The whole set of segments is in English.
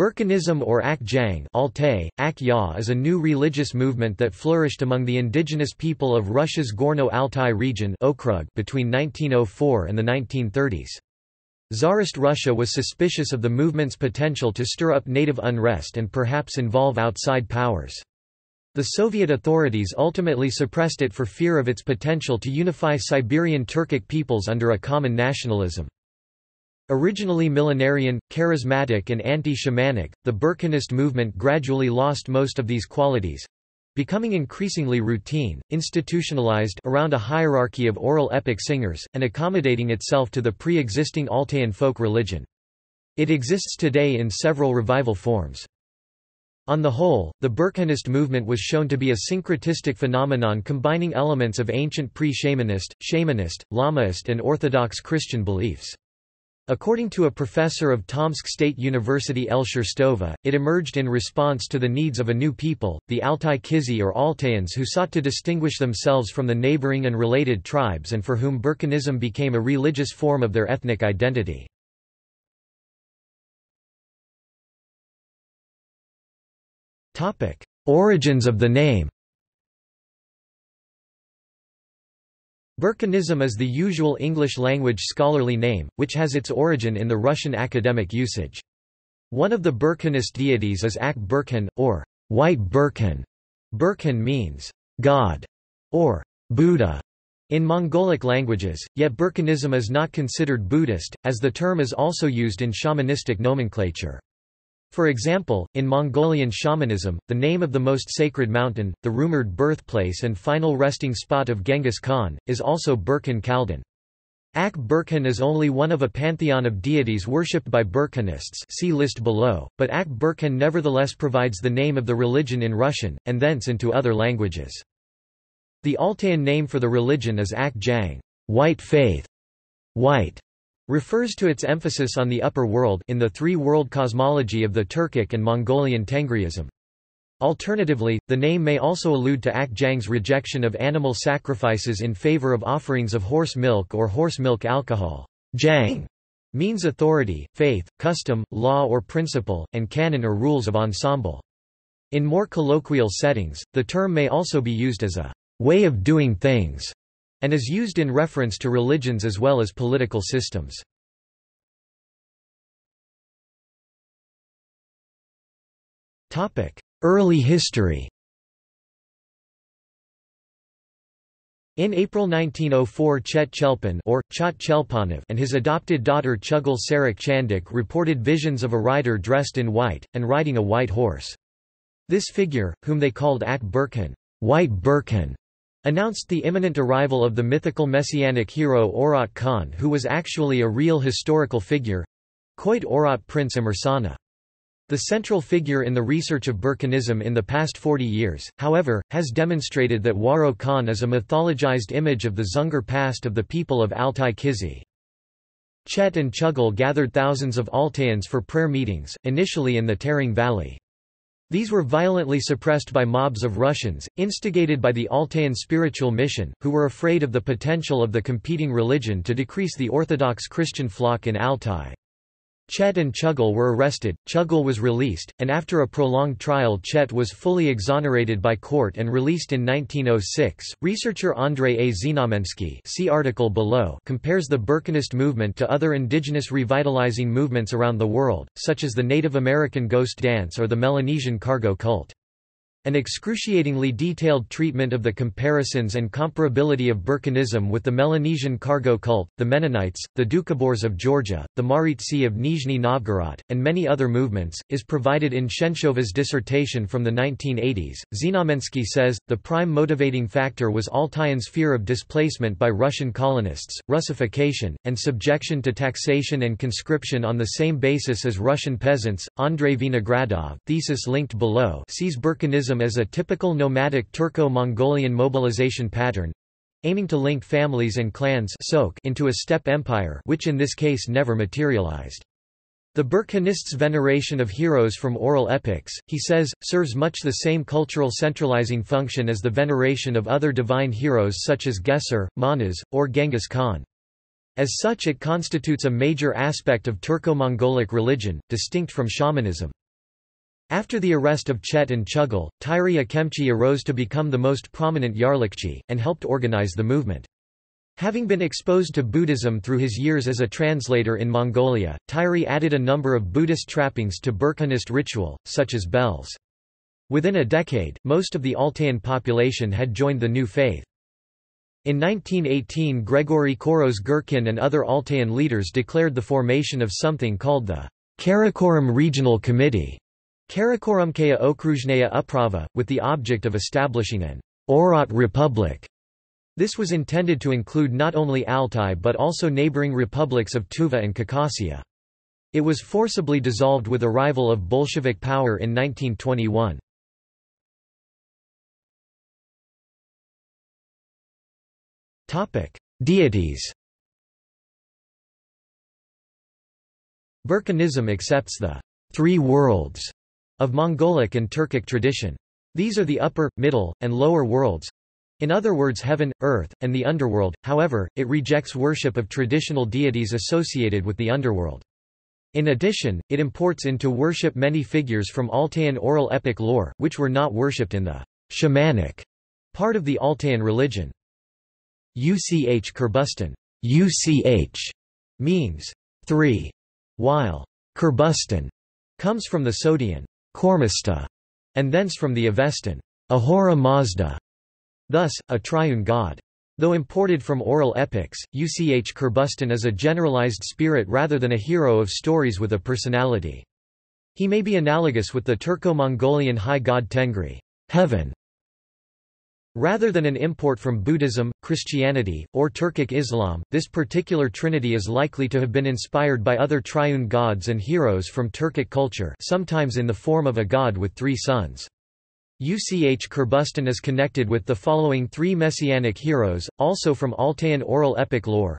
Burkhanism or Ak-Jang Altai, Ak-Ya is a new religious movement that flourished among the indigenous people of Russia's Gorno Altai region Okrug between 1904 and the 1930s. Tsarist Russia was suspicious of the movement's potential to stir up native unrest and perhaps involve outside powers. The Soviet authorities ultimately suppressed it for fear of its potential to unify Siberian Turkic peoples under a common nationalism. Originally millenarian, charismatic and anti-shamanic, the Burkhanist movement gradually lost most of these qualities—becoming increasingly routine, institutionalized around a hierarchy of oral epic singers, and accommodating itself to the pre-existing Altaian folk religion. It exists today in several revival forms. On the whole, the Burkhanist movement was shown to be a syncretistic phenomenon combining elements of ancient pre-shamanist, shamanist, Lamaist and Orthodox Christian beliefs. According to a professor of Tomsk State University Elsher Stova, it emerged in response to the needs of a new people, the Altai Kizi or Altaians, who sought to distinguish themselves from the neighboring and related tribes and for whom Burkhanism became a religious form of their ethnic identity. Origins of the name Burkhanism is the usual English-language scholarly name, which has its origin in the Russian academic usage. One of the Burkhanist deities is Ak-Burkhan, or White Burkhan. Burkhan means God or Buddha in Mongolic languages, yet Burkhanism is not considered Buddhist, as the term is also used in shamanistic nomenclature. For example, in Mongolian shamanism, the name of the most sacred mountain, the rumored birthplace and final resting spot of Genghis Khan, is also Burkhan Khaldun. Ak-Burkhan is only one of a pantheon of deities worshipped by Burkhanists, see list below, but Ak-Burkhan nevertheless provides the name of the religion in Russian, and thence into other languages. The Altaian name for the religion is Ak-Jang, white faith, white. Refers to its emphasis on the upper world in the three-world cosmology of the Turkic and Mongolian Tengriism. Alternatively, the name may also allude to Ak-Jang's rejection of animal sacrifices in favor of offerings of horse milk or horse milk alcohol. Jang means authority, faith, custom, law or principle, and canon or rules of ensemble. In more colloquial settings, the term may also be used as a way of doing things, and is used in reference to religions as well as political systems. Early history. In April 1904, Chet Chelpin or Chet Chelpinov and his adopted daughter Chugul Sarok Chandyk reported visions of a rider dressed in white, and riding a white horse. This figure, whom they called Ak-Burkhan, White Burkhan, announced the imminent arrival of the mythical messianic hero Oirat Khan, who was actually a real historical figure—Khoit Oirat Prince Imersana. The central figure in the research of Burkhanism in the past 40 years, however, has demonstrated that Waro Khan is a mythologized image of the Dzungar past of the people of Altai Kizi. Chet and Chugul gathered thousands of Altaians for prayer meetings, initially in the Tering Valley. These were violently suppressed by mobs of Russians, instigated by the Altaian spiritual mission, who were afraid of the potential of the competing religion to decrease the Orthodox Christian flock in Altai. Chet and Chugul were arrested, Chugul was released, and after a prolonged trial, Chet was fully exonerated by court and released in 1906. Researcher Andrei A. Znamensky (see article below) compares the Burkhanist movement to other indigenous revitalizing movements around the world, such as the Native American Ghost Dance or the Melanesian Cargo Cult. An excruciatingly detailed treatment of the comparisons and comparability of Burkhanism with the Melanesian Cargo Cult, the Mennonites, the Dukhobors of Georgia, the Maritsi of Nizhny Novgorod, and many other movements, is provided in Shenshova's dissertation from the 1980s. Znamensky says, the prime motivating factor was Altaians' fear of displacement by Russian colonists, Russification, and subjection to taxation and conscription on the same basis as Russian peasants. Andrei Vinogradov, thesis linked below, sees Burkhanism as a typical nomadic Turco-Mongolian mobilization pattern, aiming to link families and clans into a steppe empire, which in this case never materialized. The Burkhanists' veneration of heroes from oral epics, he says, serves much the same cultural centralizing function as the veneration of other divine heroes such as Geser, Manas, or Genghis Khan. As such, it constitutes a major aspect of Turco-Mongolic religion, distinct from shamanism. After the arrest of Chet and Chugul, Tyri Akemchi arose to become the most prominent Yarlikchi, and helped organize the movement. Having been exposed to Buddhism through his years as a translator in Mongolia, Tyri added a number of Buddhist trappings to Burkhanist ritual, such as bells. Within a decade, most of the Altaian population had joined the new faith. In 1918, Gregory Gorokhov-Gurkin and other Altaian leaders declared the formation of something called the Karakorum Regional Committee, Karakorumkaya Okruzhneya uprava, with the object of establishing an Oirat Republic. This was intended to include not only Altai but also neighboring republics of Tuva and Khakassia. It was forcibly dissolved with arrival of Bolshevik power in 1921. Deities. Burkhanism accepts the three worlds of Mongolic and Turkic tradition. These are the upper, middle, and lower worlds—in other words heaven, earth, and the underworld. However, it rejects worship of traditional deities associated with the underworld. In addition, it imports into worship many figures from Altaian oral epic lore, which were not worshipped in the shamanic part of the Altaian religion. Üch-Kurbustan (UCH) means three, while Kurbustan comes from the Sogdian Kormista, and thence from the Avestan Ahura Mazda, thus, a triune god. Though imported from oral epics, Üch-Kurbustan is a generalized spirit rather than a hero of stories with a personality. He may be analogous with the Turco-Mongolian high god Tengri, heaven. Rather than an import from Buddhism, Christianity, or Turkic Islam, this particular trinity is likely to have been inspired by other triune gods and heroes from Turkic culture, sometimes in the form of a god with three sons. Üch-Kurbustan is connected with the following three messianic heroes, also from Altaian oral epic lore.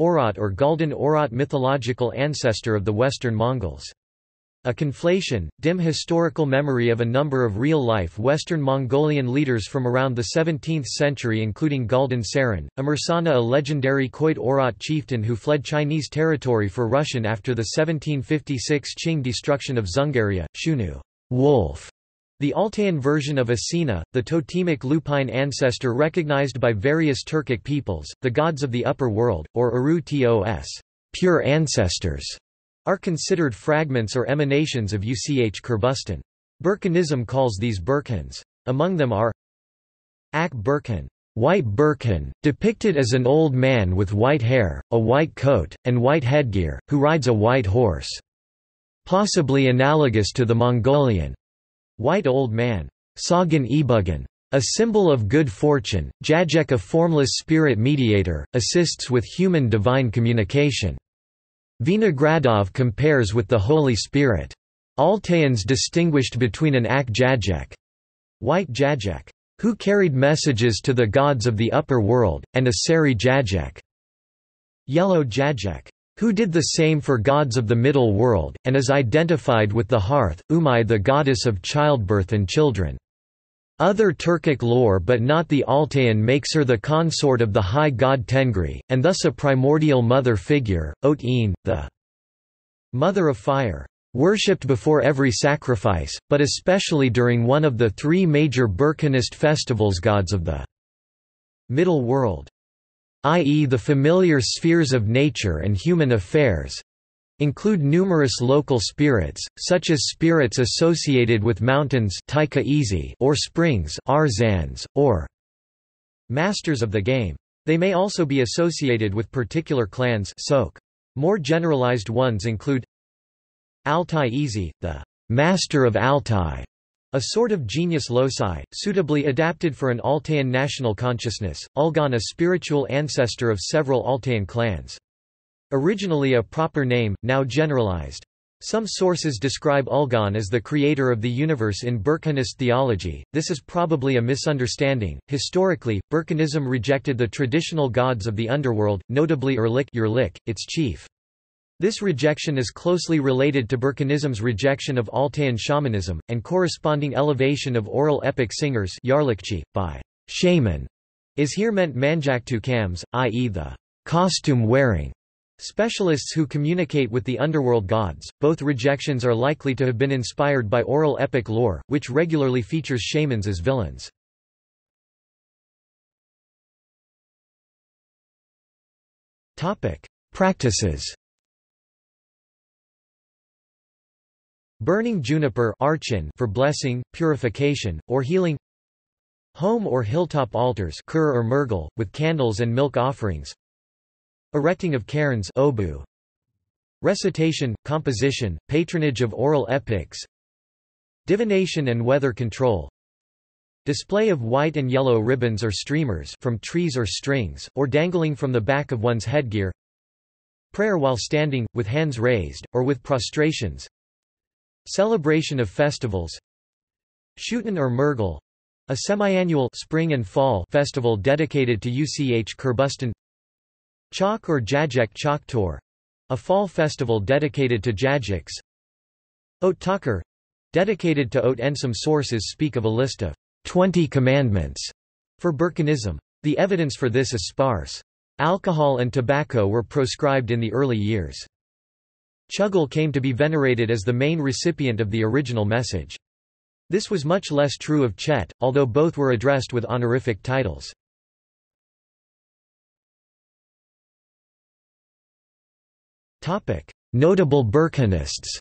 Oirat or Golden Oirat, mythological ancestor of the Western Mongols. A conflation, dim historical memory of a number of real-life Western Mongolian leaders from around the 17th century, including Galdan Sarin, Imersana, a legendary Khoit Oirat chieftain who fled Chinese territory for Russian after the 1756 Qing destruction of Dzungaria, Shunu, wolf, the Altaian version of Asina, the totemic lupine ancestor recognized by various Turkic peoples, the gods of the upper world, or Uru-Tos, pure ancestors, are considered fragments or emanations of Üch-Kurbustan. Burkhanism calls these Burkhans. Among them are Ak-Burkhan, white Burkhan, depicted as an old man with white hair, a white coat, and white headgear, who rides a white horse, possibly analogous to the Mongolian white old man, Sagan-Ibugan, a symbol of good fortune. Jajek, a formless spirit mediator, assists with human divine communication. Vinogradov compares with the Holy Spirit. Altaians distinguished between an Ak-Jajek, white Jajek, who carried messages to the gods of the upper world, and a Sari Jajek, yellow Jajek, who did the same for gods of the middle world, and is identified with the hearth, Umai, the goddess of childbirth and children. Other Turkic lore but not the Altaian makes her the consort of the high god Tengri, and thus a primordial mother figure, Ot-in, the mother of fire, worshipped before every sacrifice, but especially during one of the three major Burkhanist festivals, gods of the middle world, i.e. the familiar spheres of nature and human affairs, include numerous local spirits, such as spirits associated with mountains or springs or masters of the game. They may also be associated with particular clans. More generalized ones include Altai Kizi, the master of Altai, a sort of genius loci, suitably adapted for an Altaian national consciousness, Ülgen, a spiritual ancestor of several Altaian clans. Originally a proper name, now generalized. Some sources describe Ülgen as the creator of the universe in Burkhanist theology. This is probably a misunderstanding. Historically, Burkhanism rejected the traditional gods of the underworld, notably Yarlik, its chief. This rejection is closely related to Burkhanism's rejection of Altaian shamanism, and corresponding elevation of oral epic singers Yarlikchi, by shaman, is here meant manjaktukams, i.e. the costume-wearing Specialists who communicate with the underworld gods. Both rejections are likely to have been inspired by oral epic lore, which regularly features shamans as villains. Topic: Practices. Burning juniper for blessing, purification, or healing. Home or hilltop altars or murgal, with candles and milk offerings. Erecting of cairns obu. Recitation, composition, patronage of oral epics. Divination and weather control. Display of white and yellow ribbons or streamers from trees or strings, or dangling from the back of one's headgear. Prayer while standing, with hands raised, or with prostrations. Celebration of festivals. Shutin or Murgal, a semi-annual spring and fall festival dedicated to Üch Kurbustan. Chok or Jajak Choktor, a fall festival dedicated to Jajaks. Oat Takar, dedicated to Oat. Some sources speak of a list of 20 commandments for Burkhanism. The evidence for this is sparse. Alcohol and tobacco were proscribed in the early years. Chugul came to be venerated as the main recipient of the original message. This was much less true of Chet, although both were addressed with honorific titles. Notable Burkhanists.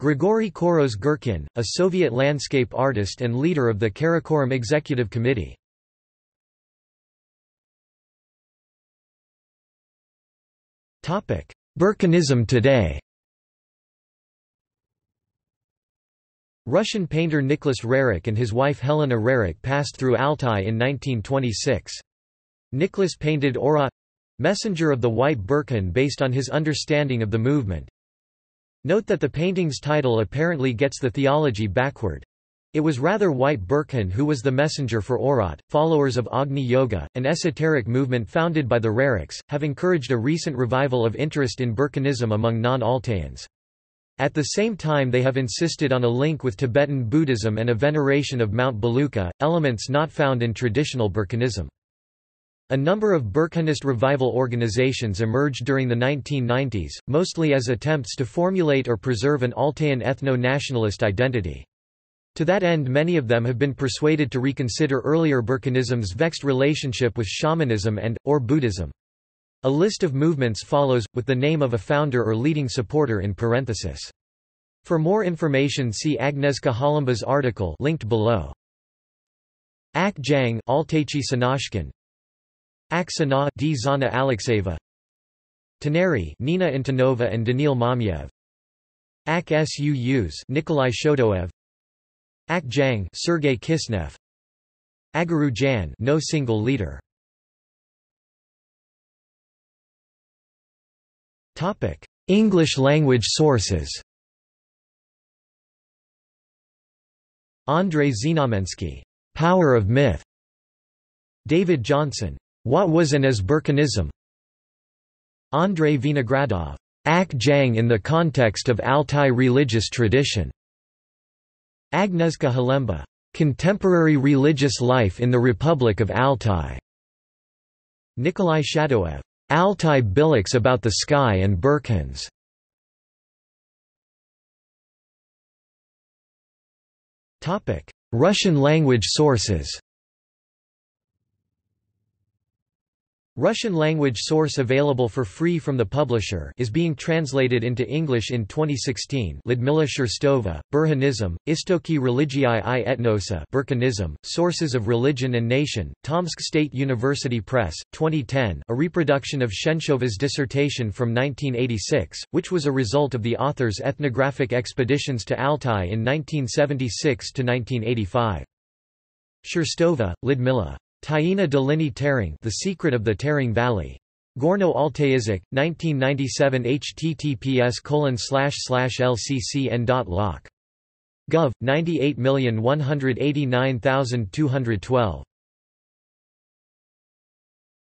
Gregory Gorokhov-Gurkin, a Soviet landscape artist and leader of the Karakorum Executive Committee. Burkhanism today. Russian painter Nicholas Rarik and his wife Helena Rarik passed through Altai in 1926. Nicholas painted Oirat, Messenger of the White Burkhan, based on his understanding of the movement. Note that the painting's title apparently gets the theology backward. It was rather White Burkhan who was the messenger for Oirat. Followers of Agni Yoga, an esoteric movement founded by the Rariks, have encouraged a recent revival of interest in Burkhanism among non-Altaians. At the same time, they have insisted on a link with Tibetan Buddhism and a veneration of Mount Baluka, elements not found in traditional Burkhanism. A number of Burkhanist revival organizations emerged during the 1990s, mostly as attempts to formulate or preserve an Altaian ethno-nationalist identity. To that end, many of them have been persuaded to reconsider earlier Burkhanism's vexed relationship with shamanism and/or Buddhism. A list of movements follows, with the name of a founder or leading supporter in parenthesis. For more information, see Agnieszka Holomba's article linked below. Ak-Jang Altaichi Sanashkin, Aksana D. Zana Alexeva, Teneri Nina Antonova and Danil Mamyev, Ak-Suus Nikolai Shodoev, Ak-Jang Sergei Kisnev, Agaru Jan, no single leader. Topic: English language sources. Andrei Znamensky, Power of Myth. David Johnson, What was and is Burkhanism? Andrei Vinogradov, Ak-Jang in the Context of Altai Religious Tradition. Agnieszka Holomba, Contemporary Religious Life in the Republic of Altai. Nikolai Shadoev, Altai Billaks About the Sky and Burkhans. Russian language sources. Russian language source available for free from the publisher is being translated into English in 2016. Lyudmila Sherstova, Burkhanism, Istoki religii I etnosa, Burkhanism, Sources of Religion and Nation, Tomsk State University Press, 2010, a reproduction of Shenshova's dissertation from 1986, which was a result of the author's ethnographic expeditions to Altai in 1976 to 1985. Sherstova, Lyudmila. Taina Dolini Tering, The Secret of the Tering Valley. Gorno Altaisk, 1997. https://lccn.loc.gov/98189212.